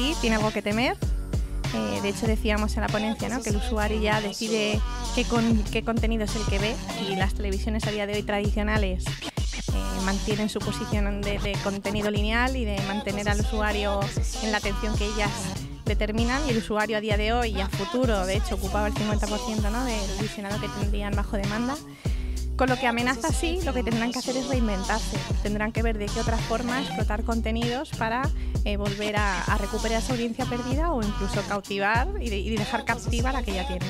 sí tiene algo que temer. De hecho, decíamos en la ponencia, ¿no?, que el usuario ya decide qué contenido es el que ve, y las televisiones a día de hoy tradicionales mantienen su posición de contenido lineal y de mantener al usuario en la atención que ellas determinan, y el usuario a día de hoy y a futuro, de hecho, ocupaba el 50%, ¿no?, del visionado que tendrían bajo demanda. Con lo que amenaza, sí, lo que tendrán que hacer es reinventarse. Tendrán que ver de qué otra forma explotar contenidos para volver a recuperar esa audiencia perdida o incluso cautivar y dejar captivar a la que ya tienen.